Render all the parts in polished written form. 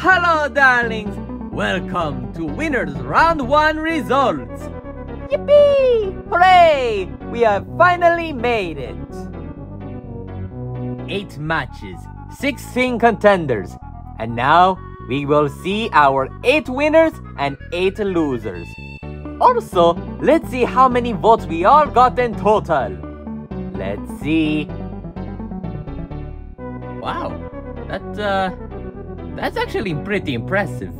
Hello, darlings! Welcome to Winners Round 1 results! Yippee! Hooray! We have finally made it! 8 matches, 16 contenders, and now we will see our 8 winners and 8 losers. Also, let's see how many votes we all got in total. Let's see. Wow, that's actually pretty impressive.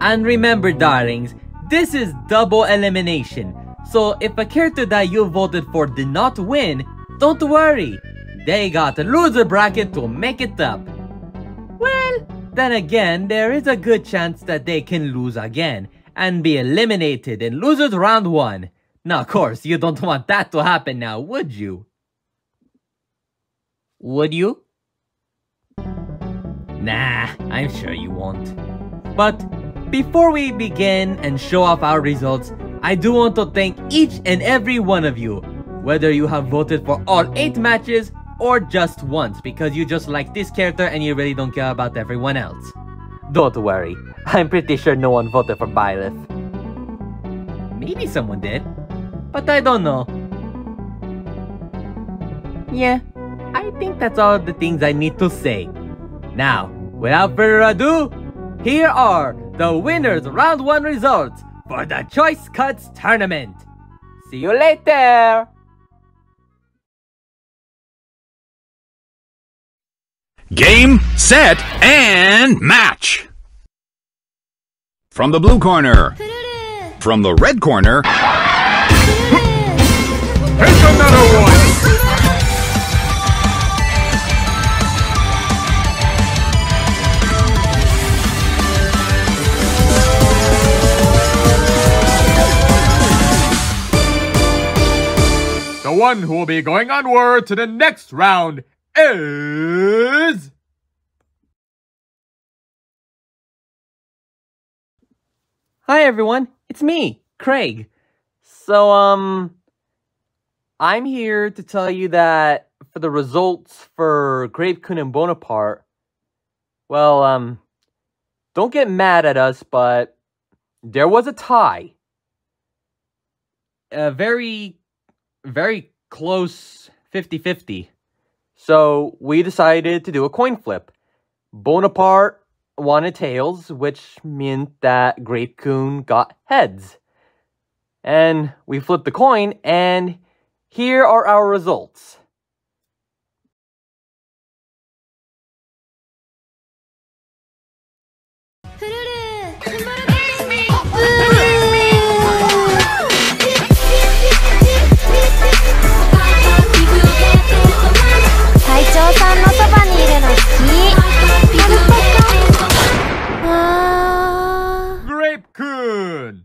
And remember, darlings, this is double elimination. So if a character that you voted for did not win, don't worry. They got a loser bracket to make it up. Well, then again, there is a good chance that they can lose again and be eliminated in Losers Round 1. Now, of course, you don't want that to happen now, would you? Would you? Nah, I'm sure you won't. But before we begin and show off our results, I do want to thank each and every one of you, whether you have voted for all 8 matches or just once because you just like this character and you really don't care about everyone else. Don't worry, I'm pretty sure no one voted for Byleth. Maybe someone did, but I don't know. Yeah, I think that's all the things I need to say. Now, without further ado, here are the winners round 1 results for the Choice Cuts Tournament. See you later! Game, set, and match! From the blue corner, from the red corner, take another one! The one who will be going onward to the next round is... Hi everyone, it's me, Craig. So, I'm here to tell you that for the results for Grapekun and Bonaparte, well, don't get mad at us, but there was a tie. A very, very close 50-50. So we decided to do a coin flip. Bonaparte wanted tails, which meant that Grapekun got heads. And we flipped the coin, and here are our results. Grapekun!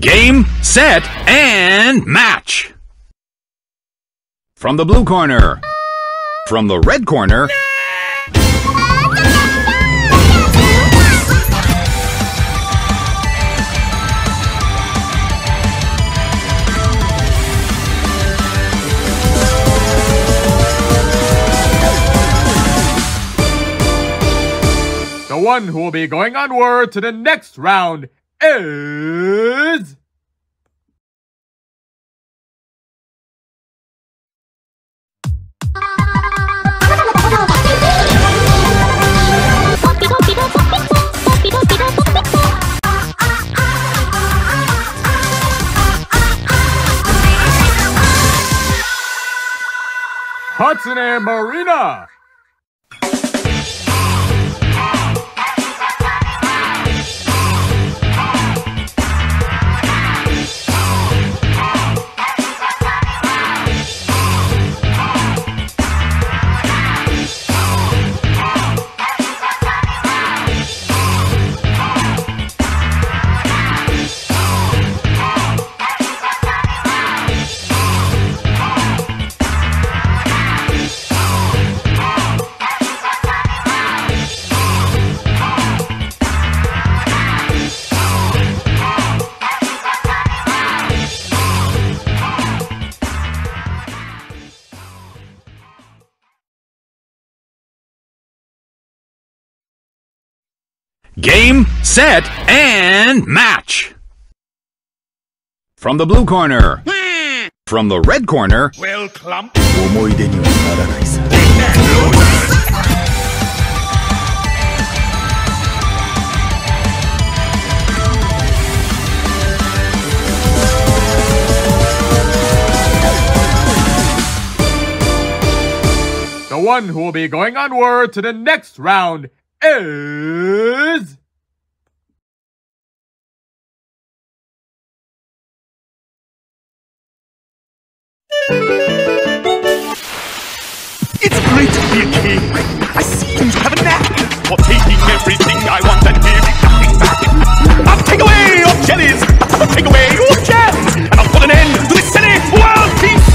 Game, set, and match! From the blue corner, from the red corner, the one who will be going onward to the next round is... Hatsune Marina! Game, set, and match! From the blue corner. From the red corner. Well, clump. The one who will be going onward to the next round is... It's great to be a king. I see you have a knack for taking everything I want and giving nothing back. I'll take away your jellies, I'll take away your jams, and I'll put an end to this silly world peace.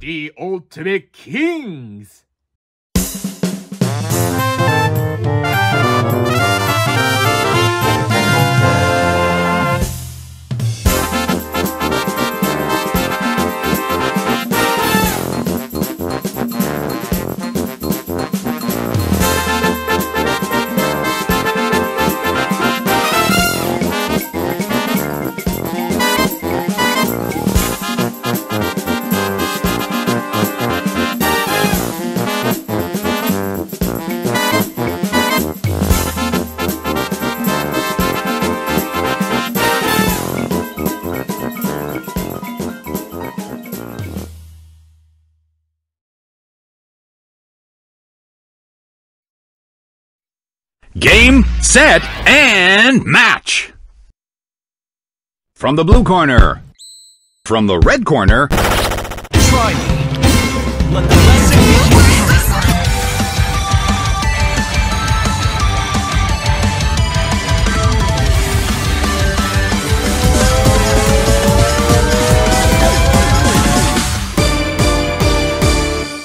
The ultimate kings. Game, set, and match! From the blue corner. From the red corner. Try me. Let the blessing be yours.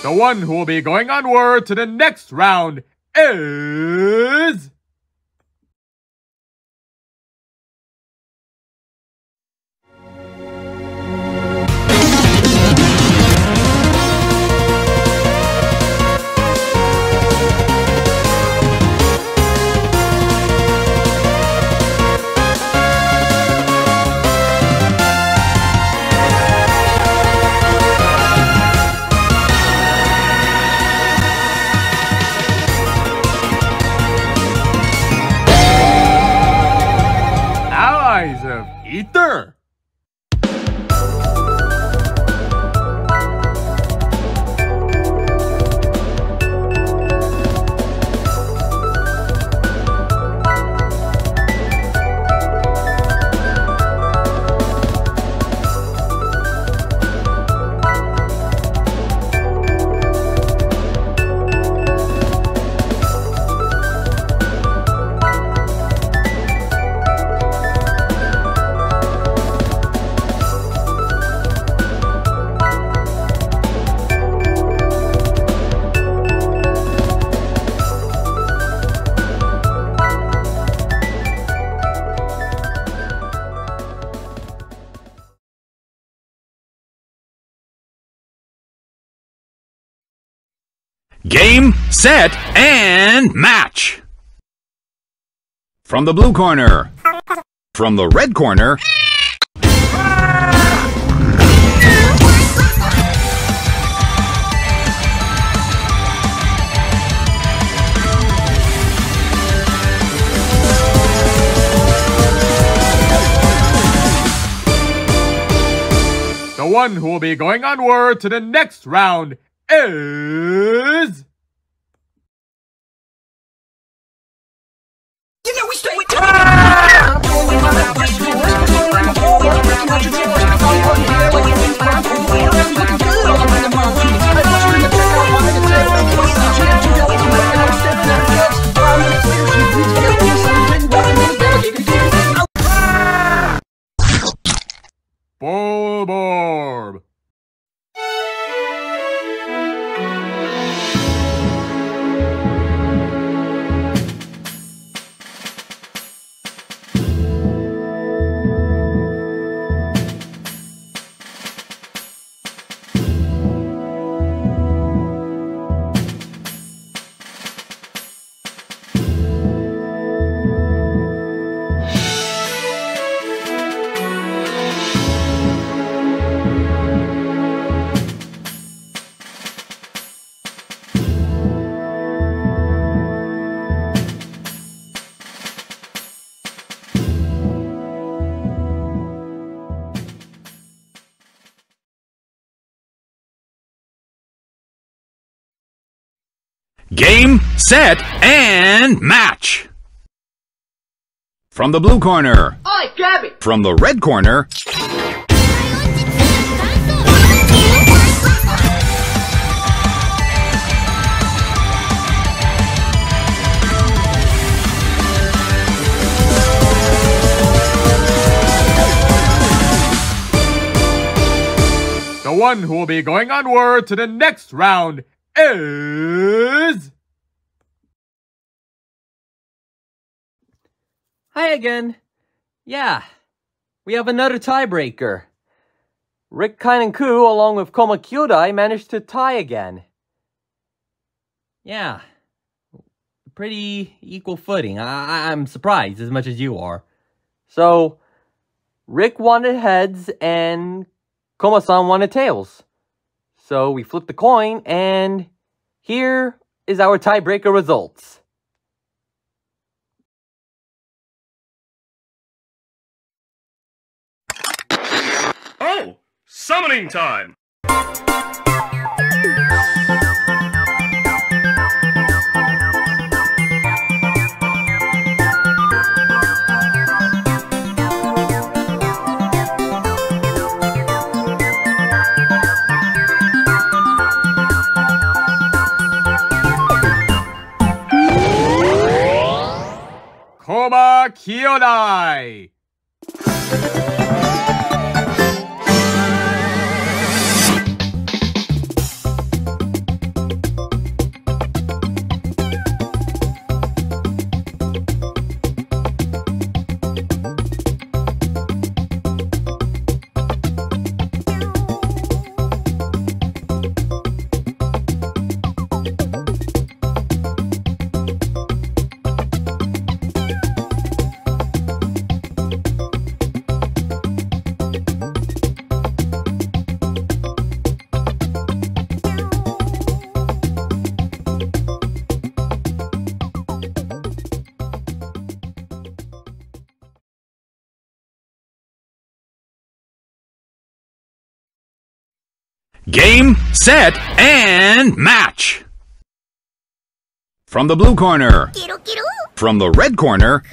The one who will be going onward to the next round is... Ether. Game, set, and match! From the blue corner. From the red corner. The one who will be going onward to the next round is... You know we stay with Bulborb. Game, set, and match! From the blue corner. Oi, Gabby! From the red corner. The one who will be going onward to the next round is... Hi again. Yeah, we have another tiebreaker. Rick Kainenku, along with Koma Kyodai, managed to tie again. Yeah, pretty equal footing. I'm surprised as much as you are. So, Rick wanted heads and Koma-san wanted tails. So we flipped the coin, and here is our tiebreaker results. Oh! Summoning time! Koma Kyodai! Game, set, and match! From the blue corner. From the red corner.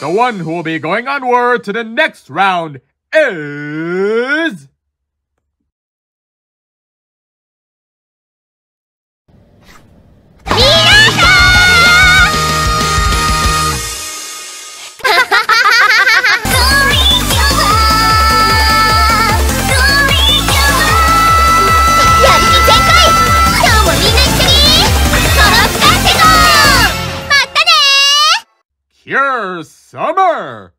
The one who will be going onward to the next round is... Cure Summer!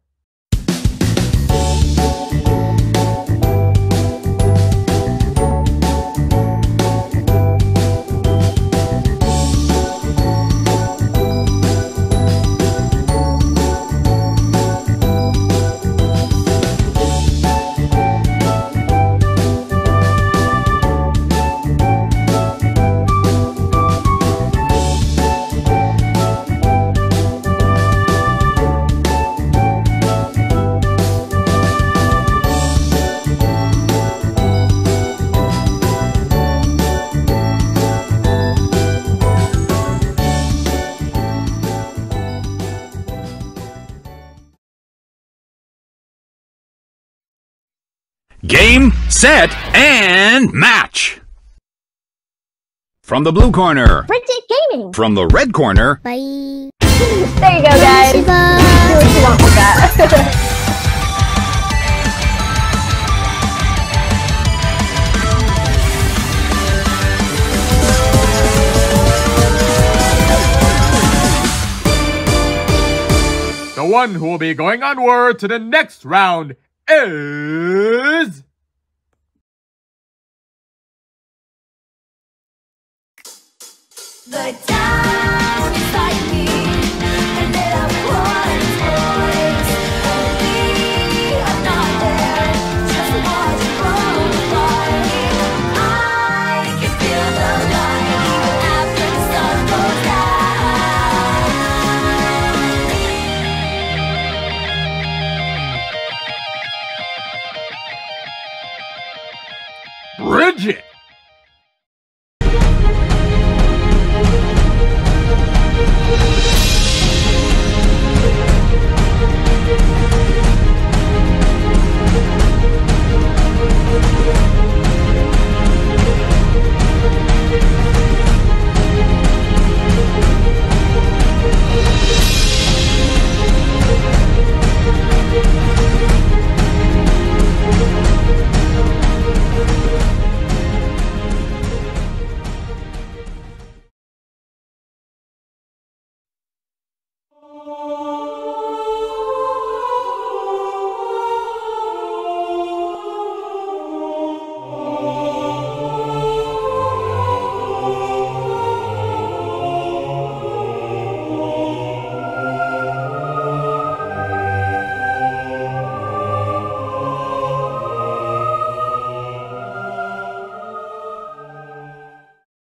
Game, set, and match! From the blue corner. Pretty Gaming. From the red corner. Bye. There you go, guys. Do what you want with that. The one who will be going onward to the next round is... The town is like me, and there are one voice. Only I'm not there, just watch it roll by. I can feel the light. Bridget! Oh.